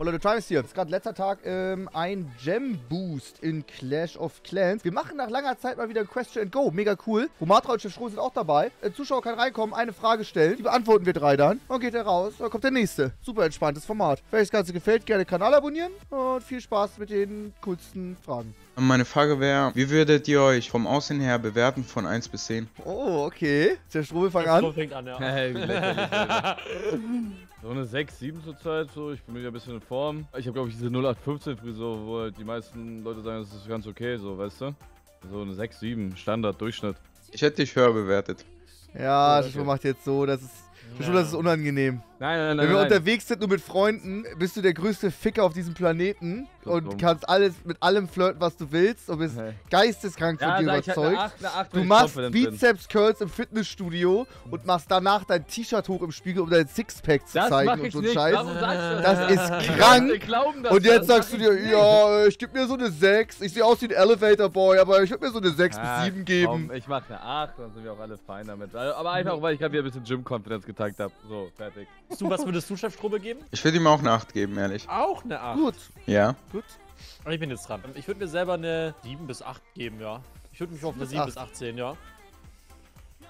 Boah, Leute, Trymacs hier. Ist gerade letzter Tag ein Gem-Boost in Clash of Clans. Wir machen nach langer Zeit mal wieder ein Question and Go. Mega cool. Rumathra und Chefstrobel sind auch dabei. Ein Zuschauer kann reinkommen, eine Frage stellen. Die beantworten wir drei dann. Dann geht er raus. Dann kommt der nächste. Super entspanntes Format. Wenn euch das Ganze gefällt, gerne Kanal abonnieren. Und viel Spaß mit den coolsten Fragen. Meine Frage wäre, wie würdet ihr euch vom Aussehen her bewerten von 1 bis 10? Oh, okay. Chefstrobel fängt an. Fängt an, ja. Hey, so eine 6-7 zurzeit, so. Ich bin wieder ein bisschen in Form. Ich habe, glaube ich, diese 0815-Frisur, wo halt die meisten Leute sagen, das ist ganz okay, so, weißt du? So eine 6-7, Standard, Durchschnitt. Ich hätte dich höher bewertet. Ja, das macht jetzt so, das ist... Ja. Das ist unangenehm. Nein. Wenn wir unterwegs sind, nur mit Freunden, bist du der größte Ficker auf diesem Planeten und kannst alles mit allem flirten, was du willst und bist geisteskrank von dir überzeugt. Eine 8, du machst Bizeps-Curls im Fitnessstudio und machst danach dein T-Shirt hoch im Spiegel, um dein Sixpack zu zeigen und so einen Scheiß. Das ist krank. Und jetzt sagst du dir, ja, ich gebe mir so eine 6. Ich sehe aus wie ein Elevator-Boy, aber ich würde mir so eine 6 bis 7 geben. Ich mache eine 8, dann sind wir auch alle fein damit. Aber einfach, weil ich gerade wieder ein bisschen Gym-Confidence getankt habe. So, fertig. Was würdest du Chefstrobel geben? Ich würde ihm auch eine 8 geben, ehrlich. Auch eine 8? Gut. Ja. Gut. Und ich bin jetzt dran. Ich würde mir selber eine 7 bis 8 geben, ja. Ich würde mich auf eine 7 bis 8 sehen, ja.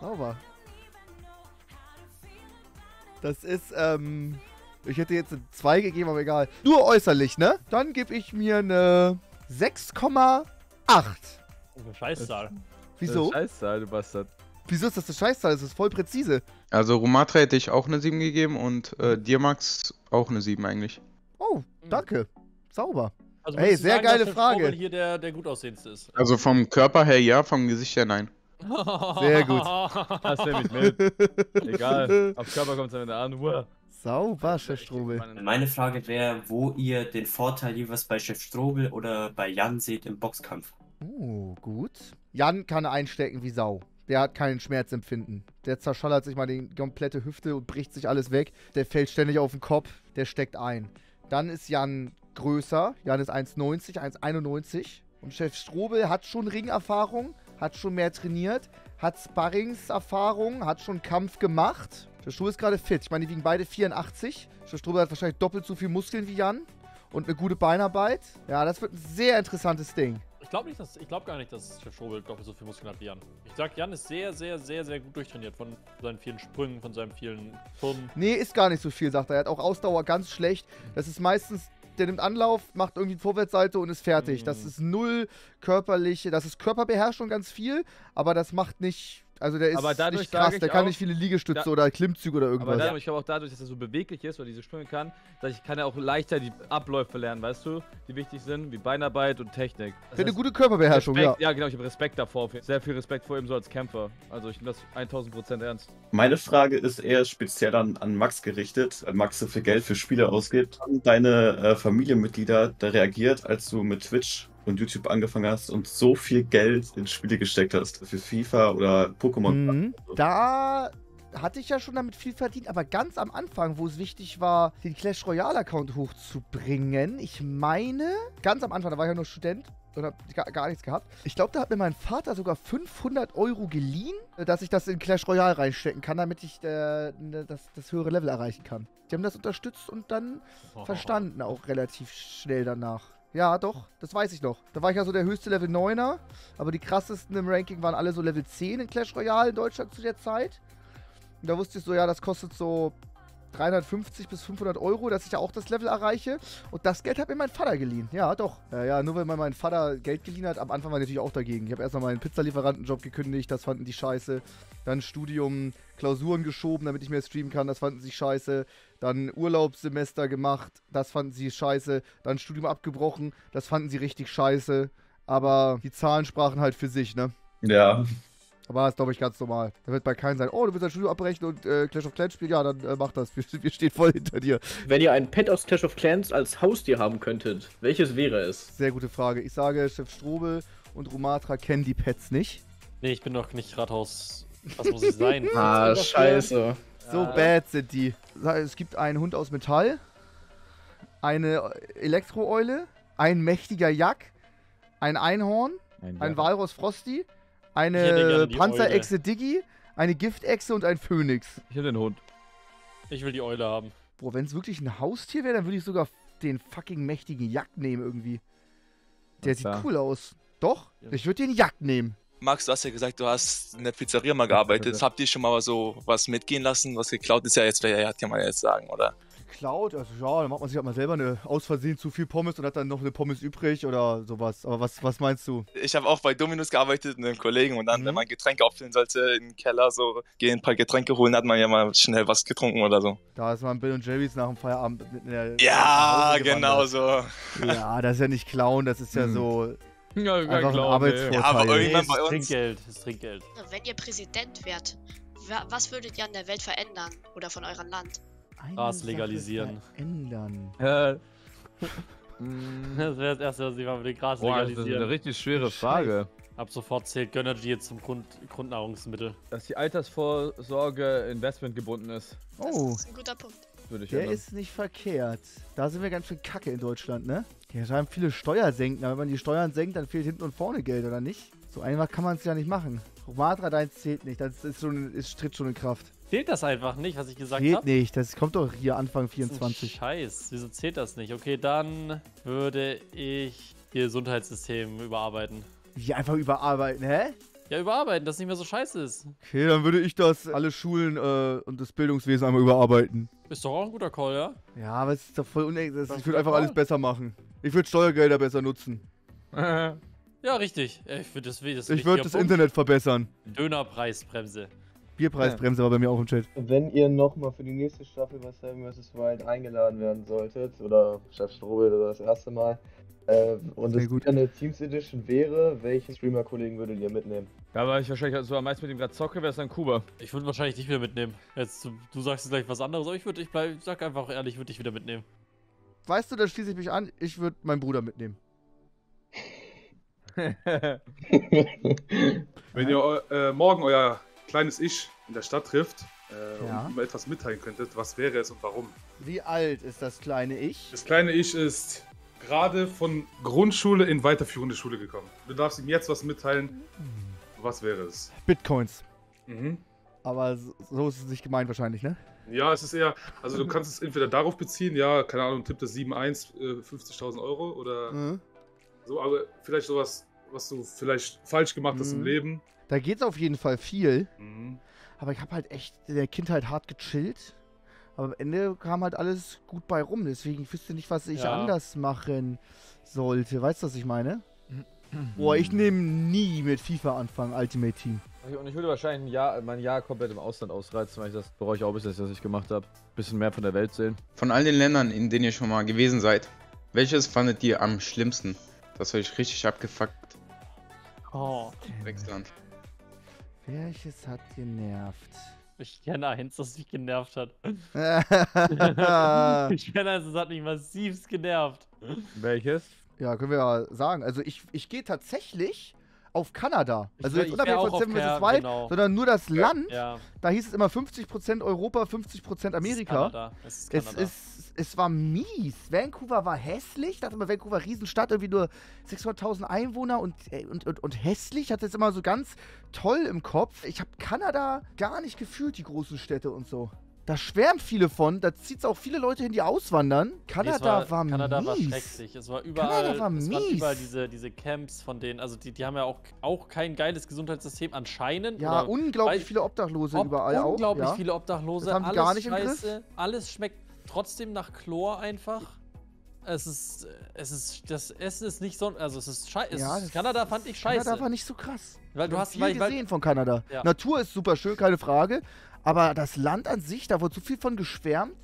Sauber. Das ist, ich hätte jetzt eine 2 gegeben, aber egal. Nur äußerlich, ne? Dann gebe ich mir eine 6,8. Oh, eine Scheißzahl. Wieso? Eine Scheißzahl, du Bastard. Wieso ist das eine Scheißzahl? Das ist voll präzise. Also Rumathra hätte ich auch eine 7 gegeben und dir, Max, auch eine 7 eigentlich. Oh, danke. Sauber. Also, hey, sehr sagen, geile Frage. Chefstrobel hier der gut aussehendste ist. Also vom Körper her ja, vom Gesicht her nein. Sehr gut. Das nehme ich mit. Egal, auf Körper kommt es am Ende an. Sauber, Chefstrobel. Meine Frage wäre, wo ihr den Vorteil jeweils bei Chefstrobel oder bei Jan seht im Boxkampf. Oh, gut. Jan kann einstecken wie Sau. Der hat keinen Schmerzempfinden. Der zerschallert sich mal die komplette Hüfte und bricht sich alles weg. Der fällt ständig auf den Kopf. Der steckt ein. Dann ist Jan größer. Jan ist 1,90, 1,91. Und Chefstrobel hat schon Ringerfahrung, hat schon mehr trainiert, hat Sparringserfahrung, hat schon Kampf gemacht. Chefstrobel ist gerade fit. Ich meine, die wiegen beide 84. Chefstrobel hat wahrscheinlich doppelt so viel Muskeln wie Jan. Und eine gute Beinarbeit. Ja, das wird ein sehr interessantes Ding. Ich glaube gar nicht, dass Chefstrobel doppelt so viel Muskeln hat wie Jan. Ich sag, Jan ist sehr, sehr, sehr, sehr gut durchtrainiert von seinen vielen Sprüngen, von seinen vielen Turnen. Nee, ist gar nicht so viel, sagt er. Er hat auch Ausdauer ganz schlecht. Das ist meistens, der nimmt Anlauf, macht irgendwie eine Vorwärtsseite und ist fertig. Das ist null körperliche, das ist Körperbeherrschung ganz viel, aber das macht nicht... Also der ist nicht krass, der kann nicht viele Liegestütze oder Klimmzüge oder irgendwas. Aber ich glaube auch dadurch, dass er so beweglich ist oder diese Sprünge kann, kann er auch leichter die Abläufe lernen, weißt du, die wichtig sind, wie Beinarbeit und Technik. Das heißt, eine gute Körperbeherrschung, Respekt, ja. Ja, genau, ich habe Respekt davor, sehr viel Respekt vor ihm so als Kämpfer. Also ich nehme das 1000% ernst. Meine Frage ist eher speziell an Max gerichtet, an Max, so viel Geld für Spiele ausgibt. Haben deine Familienmitglieder da reagiert, als du mit Twitch und YouTube angefangen hast und so viel Geld in Spiele gesteckt hast, für FIFA oder Pokémon? Da hatte ich ja schon damit viel verdient, aber ganz am Anfang, wo es wichtig war, den Clash Royale Account hochzubringen, ich meine, ganz am Anfang, da war ich ja nur Student und habe gar nichts gehabt. Ich glaube, da hat mir mein Vater sogar 500 € geliehen, dass ich das in Clash Royale reinstecken kann, damit ich das höhere Level erreichen kann. Die haben das unterstützt und dann verstanden auch relativ schnell danach. Ja, doch, das weiß ich noch. Da war ich ja so der höchste Level 9er, aber die krassesten im Ranking waren alle so Level 10 in Clash Royale in Deutschland zu der Zeit. Und da wusste ich so, ja, das kostet so 350 bis 500 €, dass ich ja auch das Level erreiche. Und das Geld hat mir mein Vater geliehen. Ja, doch. Ja, nur weil mein Vater Geld geliehen hat, am Anfang war ich natürlich auch dagegen. Ich habe erstmal meinen Pizzalieferantenjob gekündigt, das fanden die scheiße. Dann Studium, Klausuren geschoben, damit ich mehr streamen kann, das fanden sie scheiße. Dann Urlaubssemester gemacht, das fanden sie scheiße. Dann Studium abgebrochen, das fanden sie richtig scheiße. Aber die Zahlen sprachen halt für sich, ne? Ja. Aber das ist, glaube ich, ganz normal. Da wird bei keinem sein, oh, du willst dein Studio abbrechen und Clash of Clans spielen? Ja, dann mach das. Wir stehen voll hinter dir. Wenn ihr ein Pet aus Clash of Clans als Haustier haben könntet, welches wäre es? Sehr gute Frage. Ich sage, Chefstrobel und Rumathra kennen die Pets nicht. Nee, ich bin doch nicht Rathaus. Was muss ich sein? Ah, scheiße. So bad sind die. Es gibt einen Hund aus Metall, eine Elektroeule, ein mächtiger Jack, ein Einhorn, ein Walross Frosty, eine Panzerechse Diggi, eine Giftechse und ein Phönix. Ich will den Hund. Ich will die Eule haben. Boah, wenn es wirklich ein Haustier wäre, dann würde ich sogar den fucking mächtigen Jagd nehmen irgendwie. Der sieht cool aus. Doch, ich würde den Jagd nehmen. Max, du hast ja gesagt, du hast in der Pizzeria mal gearbeitet. Habt ihr schon mal so was mitgehen lassen? Was geklaut ist ja jetzt, kann man jetzt sagen, oder? Geklaut? Also ja, dann macht man sich halt mal selber eine, aus Versehen zu viel Pommes und hat dann noch eine Pommes übrig oder sowas. Aber was meinst du? Ich habe auch bei Dominus gearbeitet mit einem Kollegen und dann, wenn man Getränke auffüllen sollte, in den Keller so gehen, ein paar Getränke holen, hat man ja mal schnell was getrunken oder so. Da ist man Bill und Jerry's nach dem Feierabend in der genau so. Ja, das ist ja nicht klauen, das ist ja so... Ja, aber irgendwann bei uns. Trinkgeld, das Trinkgeld. Wenn ihr Präsident wärt, was würdet ihr an der Welt verändern? Oder von eurem Land? Gras legalisieren. Verändern. Das wäre das Erste, was ich mal mit dem Gras legalisieren. Das ist eine richtig schwere Frage. Ab sofort zählt Gönnergy jetzt zum Grundnahrungsmittel. Dass die Altersvorsorge Investment gebunden ist. Oh. Das ist ein guter Punkt. Der ist nicht verkehrt. Da sind wir ganz schön kacke in Deutschland, ne? Hier schreiben viele Steuer senken, aber wenn man die Steuern senkt, dann fehlt hinten und vorne Geld, oder nicht? So einfach kann man es ja nicht machen. Rumathra, deins zählt nicht, das ist schon, tritt schon in Kraft. Zählt das einfach nicht, was ich gesagt habe? Zählt nicht, das kommt doch hier Anfang 24. Scheiß, wieso zählt das nicht? Okay, dann würde ich ihr Gesundheitssystem überarbeiten. Wie, einfach überarbeiten, hä? Ja, überarbeiten, dass es nicht mehr so scheiße ist. Okay, dann würde ich das alle Schulen und das Bildungswesen einmal überarbeiten. Ist doch auch ein guter Call, ja? Ja, aber es ist doch voll unecht. Ich würde einfach alles besser machen. Ich würde Steuergelder besser nutzen. Ja, richtig. Ich würde das Internet verbessern. Dönerpreisbremse. Bierpreisbremse war bei mir auch im Chat. Wenn ihr nochmal für die nächste Staffel bei 7 vs. Wild eingeladen werden solltet, oder Chefstrobel oder das erste Mal, und es eine Teams Edition wäre, welchen Streamer-Kollegen würdet ihr mitnehmen? Ja, weil ich wahrscheinlich so am meisten mit ihm gerade zocke, wäre es dann Kuba. Ich würde wahrscheinlich dich wieder mitnehmen. Jetzt, du sagst jetzt gleich was anderes, aber ich sag einfach ehrlich, ich würde dich wieder mitnehmen. Weißt du, da schließe ich mich an, ich würde meinen Bruder mitnehmen. Wenn ihr morgen euer kleines Ich in der Stadt trifft, und mir etwas mitteilen könntet, was wäre es und warum? Wie alt ist das kleine Ich? Das kleine Ich ist... gerade von Grundschule in weiterführende Schule gekommen. Du darfst ihm jetzt was mitteilen. Was wäre es? Bitcoins. Mhm. Aber so ist es nicht gemeint wahrscheinlich, ne? Ja, es ist eher, also du kannst es entweder darauf beziehen, ja, keine Ahnung, tippt das 7-1, 50.000 Euro oder so, aber vielleicht sowas, was du vielleicht falsch gemacht hast im Leben. Da geht es auf jeden Fall viel, aber ich habe halt echt in der Kindheit hart gechillt. Aber am Ende kam halt alles gut bei rum, deswegen ich wüsste nicht, was ich anders machen sollte. Weißt du, was ich meine? Boah, ich nehme nie mit FIFA anfangen, Ultimate Team. Und ich würde wahrscheinlich mein Jahr komplett im Ausland ausreizen, weil ich das bereue ich auch bis jetzt, was ich gemacht habe. Bisschen mehr von der Welt sehen. Von all den Ländern, in denen ihr schon mal gewesen seid, welches fandet ihr am schlimmsten? Das habe ich richtig abgefuckt. Oh. Wechselland. Welches hat genervt? Ich kenne eins, das mich genervt hat. Ich kenne eins, das hat mich massivst genervt. Welches? Ja, können wir ja sagen. Also ich gehe tatsächlich auf Kanada. Also jetzt unabhängig von 7 vs. Wild, sondern nur das Land. Ja. Da hieß es immer 50% Europa, 50% Amerika. Es war mies. Vancouver war hässlich. Ich dachte immer, Vancouver Riesenstadt, irgendwie nur 600.000 Einwohner und hässlich. Ich hatte es immer so ganz toll im Kopf. Ich habe Kanada gar nicht gefühlt, die großen Städte und so. Da schwärmen viele von, da zieht es auch viele Leute hin, die auswandern. Kanada war schrecklich. Es war überall, es waren überall diese Camps von denen, also die haben ja auch kein geiles Gesundheitssystem anscheinend. Ja, oder unglaublich viele Obdachlose überall auch. Unglaublich viele Obdachlose, das haben die alles gar nicht im Griff. Alles schmeckt trotzdem nach Chlor einfach. Das Essen ist nicht so, also es ist scheiße. Ja, Kanada fand ich scheiße. Kanada war nicht so krass. Weil du hast viel gesehen von Kanada. Ja. Natur ist super schön, keine Frage. Aber das Land an sich, da wurde so viel von geschwärmt,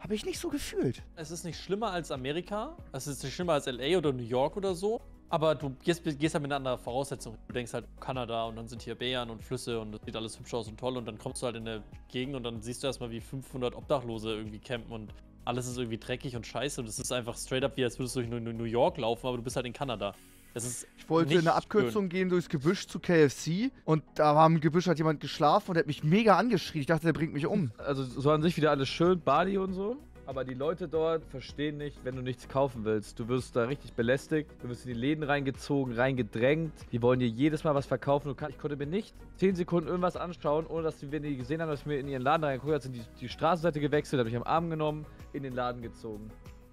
habe ich nicht so gefühlt. Es ist nicht schlimmer als Amerika, es ist nicht schlimmer als LA oder New York oder so, aber du gehst halt mit einer anderen Voraussetzung. Du denkst halt, Kanada und dann sind hier Bären und Flüsse und das sieht alles hübsch aus und toll und dann kommst du halt in eine Gegend und dann siehst du erstmal, wie 500 Obdachlose irgendwie campen und alles ist irgendwie dreckig und scheiße und es ist einfach straight up, wie als würdest du durch New York laufen, aber du bist halt in Kanada. Ich wollte in eine Abkürzung gehen durchs Gebüsch zu KFC und da war im Gebüsch hat jemand geschlafen und hat mich mega angeschrien. Ich dachte, der bringt mich um. Also so an sich wieder alles schön, Bali und so. Aber die Leute dort verstehen nicht, wenn du nichts kaufen willst. Du wirst da richtig belästigt, du wirst in die Läden reingezogen, reingedrängt. Die wollen dir jedes Mal was verkaufen. Ich konnte mir nicht 10 Sekunden irgendwas anschauen, ohne dass die, wenn die gesehen haben, dass ich mir in ihren Laden reingeguckt habe, sind die Straßenseite gewechselt, habe ich am Arm genommen, in den Laden gezogen.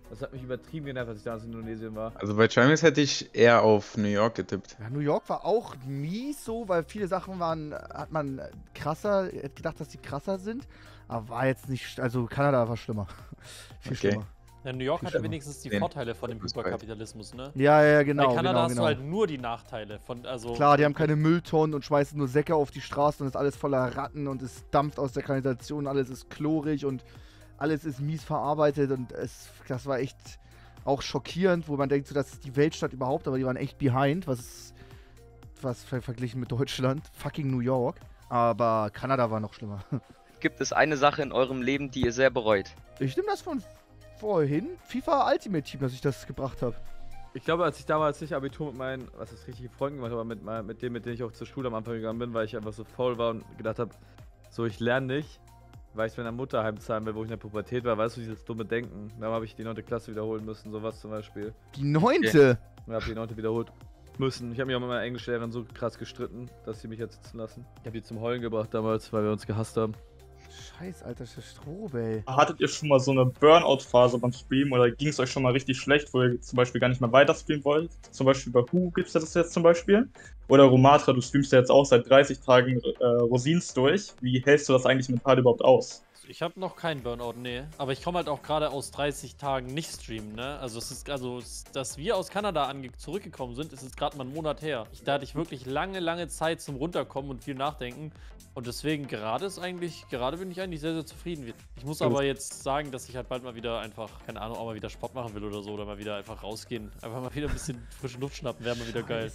Das hat mich übertrieben genervt, als ich damals in Indonesien war. Also bei Trymacs hätte ich eher auf New York getippt. Ja, New York war auch nie so, weil viele Sachen waren, hat man krasser, hat gedacht, dass die krasser sind. Aber war jetzt nicht, also Kanada war schlimmer. Viel schlimmer. Ja, New York hat ja wenigstens die Vorteile von dem Hyperkapitalismus, ne? Ja, ja, genau. Bei Kanada hast du halt nur die Nachteile von, also... Klar, die haben keine Mülltonnen und schmeißen nur Säcke auf die Straße und ist alles voller Ratten und es dampft aus der Kanalisation, alles ist chlorig und alles ist mies verarbeitet und es, das war echt auch schockierend, wo man denkt, so, das ist die Weltstadt überhaupt, aber die waren echt behind, was verglichen mit Deutschland, fucking New York, aber Kanada war noch schlimmer. Gibt es eine Sache in eurem Leben, die ihr sehr bereut? Ich nehme das von vorhin, FIFA Ultimate Team, dass ich das gebracht habe. Ich glaube, als ich damals nicht Abitur mit meinen, was ist richtige Freunden gemacht habe, aber mit denen ich auch zur Schule am Anfang gegangen bin, weil ich einfach so faul war und gedacht habe, so, ich lerne nicht, weil ich es meiner Mutter heimzahlen will, wo ich in der Pubertät war, weißt du, dieses dumme Denken. Dann habe ich die 9. Klasse wiederholen müssen, sowas zum Beispiel. Die 9.? Ich habe die 9. wiederholt müssen. Ich habe mich auch mit meiner Englischlehrerin so krass gestritten, dass sie mich jetzt sitzen lassen. Ich habe die zum Heulen gebracht damals, weil wir uns gehasst haben. Scheiß, alter Chefstrobel. Hattet ihr schon mal so eine Burnout-Phase beim Stream oder ging es euch schon mal richtig schlecht, wo ihr zum Beispiel gar nicht mehr weiter streamen wollt? Zum Beispiel bei Who gibt's das jetzt zum Beispiel? Oder Rumathra, du streamst ja jetzt auch seit 30 Tagen Rosins durch. Wie hältst du das eigentlich mental überhaupt aus? Ich habe noch keinen Burnout, nee. Aber ich komme halt auch gerade aus 30 Tagen nicht streamen, ne? Also, dass wir aus Kanada zurückgekommen sind, ist jetzt gerade mal einen Monat her. Da hatte ich wirklich lange, lange Zeit zum Runterkommen und viel nachdenken. Und deswegen gerade bin ich eigentlich sehr, sehr zufrieden. Ich muss aber jetzt sagen, dass ich halt bald mal wieder einfach, keine Ahnung, auch mal wieder Sport machen will oder so. Oder mal wieder einfach rausgehen. Einfach mal wieder ein bisschen frische Luft schnappen, wäre mal wieder geil.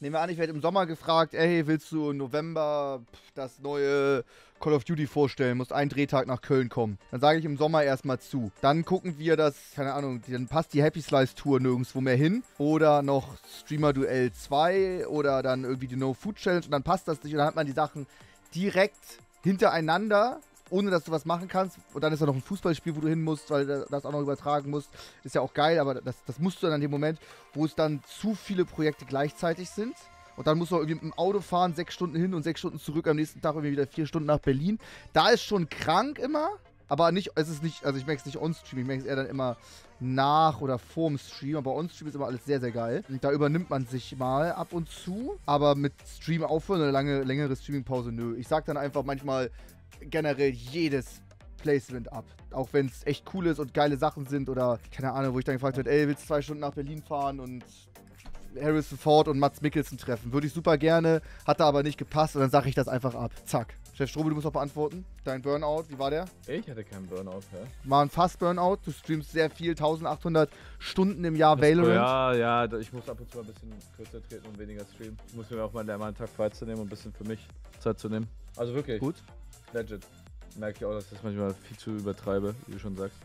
Nehmen wir an, ich werde im Sommer gefragt, ey, willst du im November das neue Call of Duty vorstellen, musst einen Drehtag nach Köln kommen. Dann sage ich im Sommer erstmal zu. Dann gucken wir das, keine Ahnung, dann passt die Happy Slice Tour nirgendwo mehr hin. Oder noch Streamer Duell 2 oder dann irgendwie die No Food Challenge und dann passt das nicht. Und dann hat man die Sachen direkt hintereinander, ohne dass du was machen kannst. Und dann ist da noch ein Fußballspiel, wo du hin musst, weil du das auch noch übertragen musst. Ist ja auch geil, aber das musst du dann in dem Moment, wo es dann zu viele Projekte gleichzeitig sind. Und dann musst du irgendwie mit dem Auto fahren, 6 Stunden hin und 6 Stunden zurück, am nächsten Tag irgendwie wieder 4 Stunden nach Berlin. Da ist schon krank immer, aber nicht, es ist nicht, also ich merke es nicht on-stream, ich merke es eher dann immer nach oder vorm Stream, aber on-stream ist immer alles sehr, sehr geil. Und da übernimmt man sich mal ab und zu, aber mit Stream aufhören, eine längere Streaming-Pause, nö. Ich sag dann einfach manchmal, generell jedes Placement ab. Auch wenn es echt cool ist und geile Sachen sind oder, keine Ahnung, wo ich dann gefragt werde, ey, willst du 2 Stunden nach Berlin fahren und Harrison Ford und Mats Mikkelsen treffen? Würde ich super gerne, hat da aber nicht gepasst und dann sage ich das einfach ab. Zack. Chefstrobel, du musst auch beantworten. Dein Burnout, wie war der? Ich hatte keinen Burnout, hä? War ein Fast-Burnout, du streamst sehr viel, 1800 Stunden im Jahr Valorant. Ja, ich muss ab und zu mal ein bisschen kürzer treten und weniger streamen. Ich muss mir auch mal einen Tag freizunehmen und ein bisschen für mich Zeit zu nehmen. Also wirklich. Gut. Legit. Merke ich auch, dass ich das manchmal viel zu übertreibe, wie du schon sagst.